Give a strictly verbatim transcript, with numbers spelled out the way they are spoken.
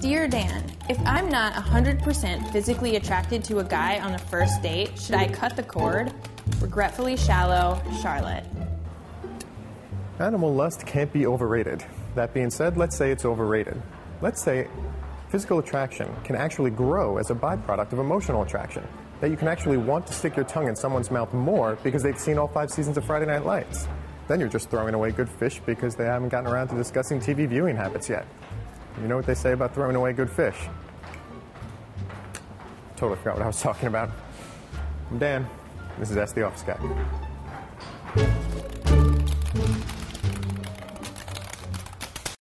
Dear Dan, if I'm not one hundred percent physically attracted to a guy on the first date, should I cut the cord? Regretfully shallow, Charlotte. Animal lust can't be overrated. That being said, let's say it's overrated. Let's say physical attraction can actually grow as a byproduct of emotional attraction. That you can actually want to stick your tongue in someone's mouth more because they've seen all five seasons of Friday Night Lights. Then you're just throwing away good fish because they haven't gotten around to discussing T V viewing habits yet. You know what they say about throwing away good fish? Totally forgot what I was talking about. I'm Dan. This is Ask the Office Guy.